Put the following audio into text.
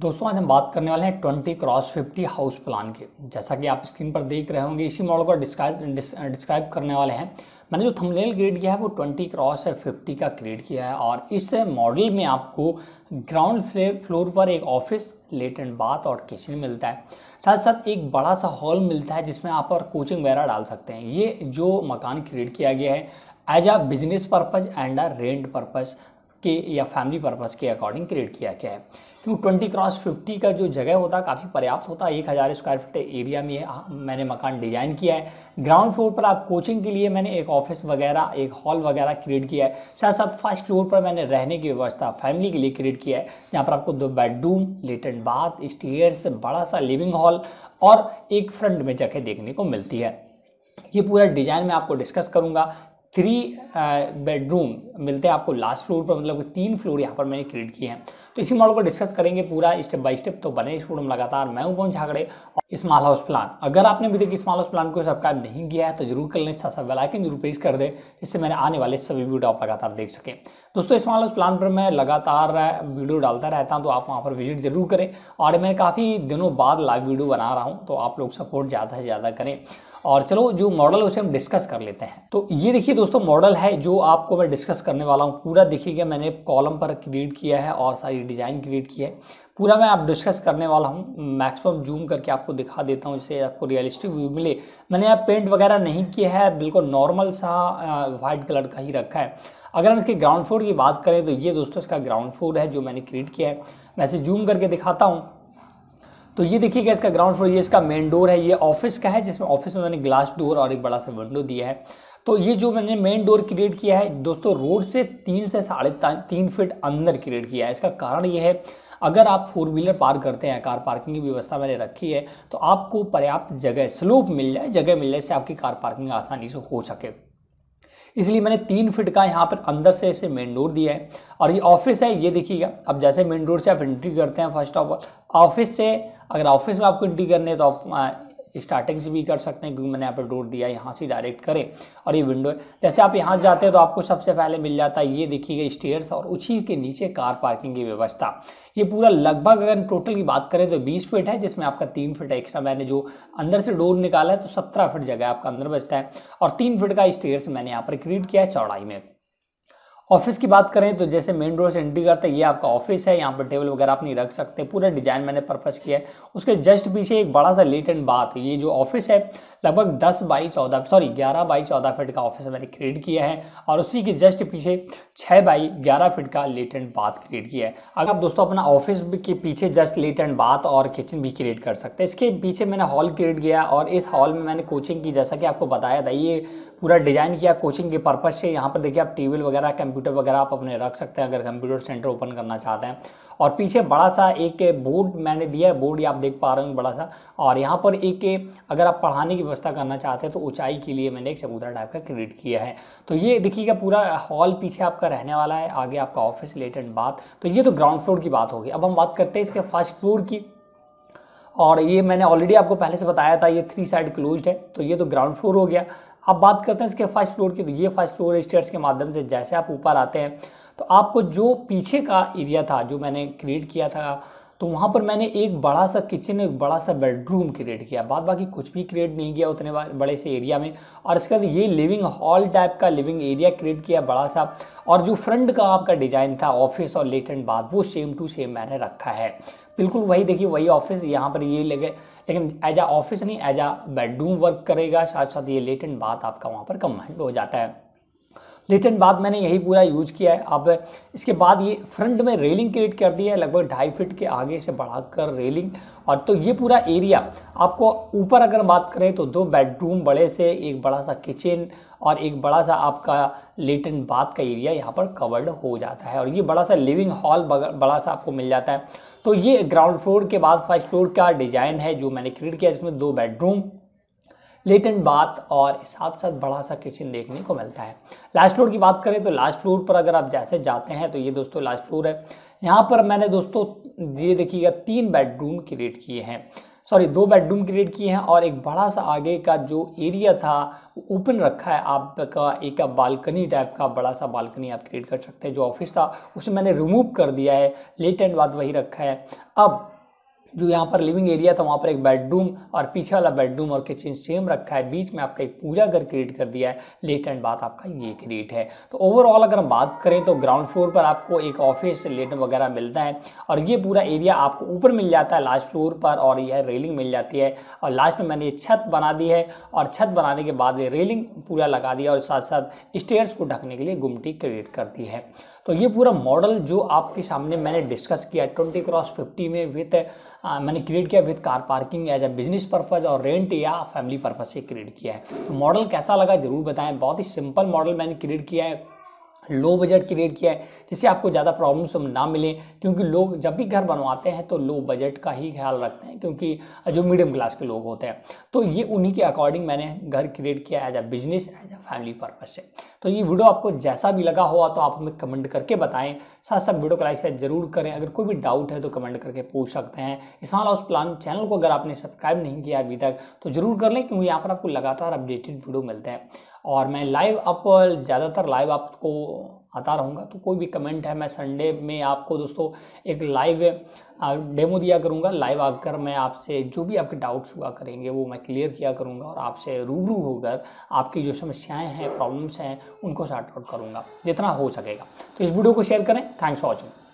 दोस्तों आज हम बात करने वाले हैं 20x50 हाउस प्लान के। जैसा कि आप स्क्रीन पर देख रहे होंगे इसी मॉडल को डिस्क्राइब करने वाले हैं। मैंने जो थंबनेल क्रिएट किया है वो 20x50 का क्रिएट किया है और इस मॉडल में आपको ग्राउंड फ्लोर पर एक ऑफिस, लेटरिन, बाथ और किचन मिलता है। साथ साथ एक बड़ा सा हॉल मिलता है जिसमें आप और कोचिंग वगैरह डाल सकते हैं। ये जो मकान क्रिएट किया गया है as a business purpose and a rent purpose के या फैमिली पर्पज़ के अकॉर्डिंग क्रिएट किया गया है। क्योंकि 20x50 का जो जगह होता है काफ़ी पर्याप्त होता है। 1000 स्क्वायर फीट एरिया में मैंने मकान डिज़ाइन किया है। ग्राउंड फ्लोर पर आप कोचिंग के लिए मैंने एक ऑफिस वगैरह, एक हॉल वगैरह क्रिएट किया है। साथ साथ फर्स्ट फ्लोर पर मैंने रहने की व्यवस्था फैमिली के लिए क्रिएट किया है, जहाँ पर आपको 2 बेडरूम, लेटरिन, बाथ, स्टेयर्स, बड़ा सा लिविंग हॉल और एक फ्रंट में जगह देखने को मिलती है। ये पूरा डिज़ाइन मैं आपको डिस्कस करूँगा। 3 बेडरूम मिलते हैं आपको लास्ट फ्लोर पर, मतलब 3 फ्लोर यहाँ पर मैंने क्रिएट किए हैं। तो इसी मॉडल को डिस्कस करेंगे पूरा स्टेप बाय स्टेप। तो बने स्टूडियो में लगातार। मैं हूं पवन झाकड़े। स्मॉल हाउस प्लान, अगर आपने अभी तक स्मॉल हाउस प्लान को सब्सक्राइब नहीं किया है तो जरूर कर लें, साथ साथ बेल आइकन जरूर प्रेस कर दें जिससे मैंने आने वाले सभी वीडियो आप लगातार देख सकें। दोस्तों स्मॉल हाउस प्लान पर मैं लगातार वीडियो डालता रहता हूँ, तो आप वहाँ पर विजिट जरूर करें। और मैं काफ़ी दिनों बाद लाइव वीडियो बना रहा हूँ, तो आप लोग सपोर्ट ज़्यादा से ज़्यादा करें। और चलो जो मॉडल है उसे हम डिस्कस कर लेते हैं। तो ये देखिए दोस्तों मॉडल है जो आपको मैं डिस्कस करने वाला हूँ। पूरा देखिएगा, मैंने कॉलम पर क्रिएट किया है और सारी डिज़ाइन क्रिएट किया है। पूरा मैं आप डिस्कस करने वाला हूँ। मैक्सिमम जूम करके आपको दिखा देता हूँ जिससे आपको रियलिस्टिक व्यू मिले। मैंने यहाँ पेंट वगैरह नहीं किया है, बिल्कुल नॉर्मल सा वाइट कलर का ही रखा है। अगर हम इसके ग्राउंड फ्लोर की बात करें तो ये दोस्तों इसका ग्राउंड फ्लोर है जो मैंने क्रिएट किया है। मैं इसे जूम करके दिखाता हूँ। तो ये देखिएगा इसका ग्राउंड फ्लोर, ये इसका मेन डोर है। ये ऑफिस का है जिसमें ऑफिस में मैंने ग्लास डोर और एक बड़ा सा विंडो दिया है। तो ये जो मैंने मेन डोर क्रिएट किया है दोस्तों रोड से 3 से 3.5 फीट अंदर क्रिएट किया है। इसका कारण ये है अगर आप 4 व्हीलर पार्क करते हैं, कार पार्किंग की व्यवस्था मैंने रखी है, तो आपको पर्याप्त जगह स्लोप मिल जाए, जगह मिलने से आपकी कार पार्किंग आसानी से हो सके। इसलिए मैंने 3 फीट का यहाँ पर अंदर से इसे मेन डोर दिया है। और ये ऑफिस है, ये देखिएगा। अब जैसे मेन डोर से आप एंट्री करते हैं, फर्स्ट ऑफ ऑल ऑफिस से, अगर ऑफिस में आपको एंट्री करनी है तो आप स्टार्टिंग से भी कर सकते हैं क्योंकि मैंने यहाँ पर डोर दिया है, यहाँ से डायरेक्ट करें। और ये विंडो है, जैसे आप यहाँ जाते हैं तो आपको सबसे पहले मिल जाता है ये देखिएगा स्टेयर्स और उसी के नीचे कार पार्किंग की व्यवस्था। ये पूरा लगभग अगर टोटल की बात करें तो 20 फीट है, जिसमें आपका 3 फीट एक्स्ट्रा मैंने जो अंदर से डोर निकाला है तो 17 फीट जगह आपका अंदर बचता है। और 3 फीट का स्टेयर्स मैंने यहाँ पर क्रिएट किया है चौड़ाई में। ऑफिस की बात करें तो जैसे मेन डोर से एंट्री करते हैं, ये आपका ऑफिस है। यहाँ पर टेबल वगैरह आप नहीं रख सकते। पूरा डिजाइन मैंने पर्पस किया है। उसके जस्ट पीछे एक बड़ा सा लेटरिन बाथ है। ये जो ऑफिस है लगभग 11 बाई 14 फीट का ऑफिस मैंने क्रिएट किया है और उसी के जस्ट पीछे 6 बाई 11 फीट का लेटरिन बाथ क्रिएट किया है। अगर आप दोस्तों अपना ऑफिस के पीछे जस्ट लेटरिन बाथ और किचन भी क्रिएट कर सकते हैं। इसके पीछे मैंने हॉल क्रिएट किया और इस हॉल में मैंने कोचिंग की, जैसा कि आपको बताया था ये पूरा डिज़ाइन किया कोचिंग के पर्पज़ से। यहाँ पर देखिए आप टेबल वगैरह, कंप्यूटर वगैरह आप अपने रख सकते हैं अगर कंप्यूटर सेंटर ओपन करना चाहते हैं। और पीछे बड़ा सा एक बोर्ड मैंने दिया है, बोर्ड ये आप देख पा रहे होंगे बड़ा सा। और यहाँ पर एक अगर आप पढ़ाने की व्यवस्था करना चाहते हैं तो ऊंचाई के लिए मैंने एक चबूतरा टाइप का क्रिएट किया है। तो ये देखिएगा पूरा हॉल पीछे आपका रहने वाला है, आगे आपका ऑफिस, लेटरिन, बाथ। तो ये तो ग्राउंड फ्लोर की बात होगी। अब हम बात करते हैं इसके फर्स्ट फ्लोर की। और ये मैंने ऑलरेडी आपको पहले से बताया था ये 3 साइड क्लोज्ड है, तो ये तो ग्राउंड फ्लोर हो गया। अब बात करते हैं इसके फर्स्ट फ्लोर की। तो ये फर्स्ट फ्लोर स्टेयर्स के माध्यम से जैसे आप ऊपर आते हैं तो आपको जो पीछे का एरिया था जो मैंने क्रिएट किया था, तो वहाँ पर मैंने एक बड़ा सा किचन, एक बड़ा सा बेडरूम क्रिएट किया। बाद बाकी कुछ भी क्रिएट नहीं किया उतने बड़े से एरिया में। और इसके बाद ये लिविंग हॉल टाइप का लिविंग एरिया क्रिएट किया बड़ा सा। और जो फ्रंट का आपका डिज़ाइन था ऑफिस और लेटरिन बाथ, वो सेम टू सेम मैंने रखा है। बिल्कुल वही देखिए, वही ऑफिस यहाँ पर ये लगे, लेकिन एज आ ऑफिस नहीं, एज आ बेडरूम वर्क करेगा। साथ साथ ये लेटरिन बाथ आपका वहाँ पर कंबाइंड हो जाता है। लेटरिन बाथ मैंने यही पूरा यूज किया है। अब इसके बाद ये फ्रंट में रेलिंग क्रिएट कर दी है लगभग 2.5 फीट के आगे से बढ़ाकर रेलिंग। और तो ये पूरा एरिया आपको ऊपर अगर बात करें तो 2 बेडरूम बड़े से, एक बड़ा सा किचन और एक बड़ा सा आपका लेटरिन बाथ का एरिया यहाँ पर कवर्ड हो जाता है। और ये बड़ा सा लिविंग हॉल बड़ा सा आपको मिल जाता है। तो ये ग्राउंड फ्लोर के बाद फर्स्ट फ्लोर का डिज़ाइन है जो मैंने क्रिएट किया, जिसमें 2 बेडरूम, लेटरिन बाथ और साथ साथ बड़ा सा किचन देखने को मिलता है। लास्ट फ्लोर की बात करें तो लास्ट फ्लोर पर अगर आप जैसे जाते हैं तो ये दोस्तों लास्ट फ्लोर है। यहाँ पर मैंने दोस्तों ये देखिएगा 3 बेडरूम क्रिएट किए हैं। सॉरी 2 बेडरूम क्रिएट किए हैं और एक बड़ा सा आगे का जो एरिया था वो ओपन रखा है आपका, एक बालकनी टाइप का बड़ा सा बालकनी आप क्रिएट कर सकते हैं। जो ऑफिस था उसे मैंने रिमूव कर दिया है, लेट एंड बाद वही रखा है। अब जो यहाँ पर लिविंग एरिया था वहाँ पर एक बेडरूम और पीछे वाला बेडरूम और किचन सेम रखा है, बीच में आपका एक पूजा घर क्रिएट कर दिया है, लेट एंड बात आपका ये क्रिएट है। तो ओवरऑल अगर हम बात करें तो ग्राउंड फ्लोर पर आपको एक ऑफिस लेट वगैरह मिलता है और ये पूरा एरिया आपको ऊपर मिल जाता है लास्ट फ्लोर पर, और यह रेलिंग मिल जाती है। और लास्ट में मैंने ये छत बना दी है और छत बनाने के बाद ये रेलिंग पूरा लगा दिया और साथ साथ स्टेयर्स को ढकने के लिए गुमटी क्रिएट कर दी है। तो ये पूरा मॉडल जो आपके सामने मैंने डिस्कस किया 20x50 में विथ मैंने क्रिएट किया with car parking as a business purpose और रेंट या फैमिली पर्पज़ से क्रिएट किया है। तो मॉडल कैसा लगा ज़रूर बताएं। बहुत ही सिंपल मॉडल मैंने क्रिएट किया है, लो बजट क्रिएट किया है जिससे आपको ज़्यादा प्रॉब्लम्स ना मिलें, क्योंकि लोग जब भी घर बनवाते हैं तो लो बजट का ही ख्याल रखते हैं, क्योंकि जो मीडियम क्लास के लोग होते हैं। तो ये उन्हीं के अकॉर्डिंग मैंने घर क्रिएट किया as a business as a family purpose से। तो ये वीडियो आपको जैसा भी लगा हुआ तो आप हमें कमेंट करके बताएं, साथ साथ वीडियो को लाइक शेयर जरूर करें। अगर कोई भी डाउट है तो कमेंट करके पूछ सकते हैं। स्माल हाउस प्लान चैनल को अगर आपने सब्सक्राइब नहीं किया अभी तक तो जरूर कर लें, क्योंकि यहाँ पर आपको लगातार अपडेटेड वीडियो मिलते हैं और मैं लाइव आप ज़्यादातर लाइव आपको आता रहूँगा। तो कोई भी कमेंट है, मैं संडे में आपको दोस्तों एक लाइव डेमो दिया करूँगा, लाइव आकर मैं आपसे जो भी आपके डाउट्स हुआ करेंगे वो मैं क्लियर किया करूँगा और आपसे रूबरू होकर आपकी जो समस्याएं हैं, प्रॉब्लम्स हैं, उनको सॉर्ट आउट करूँगा जितना हो सकेगा। तो इस वीडियो को शेयर करें। Thanks for watching.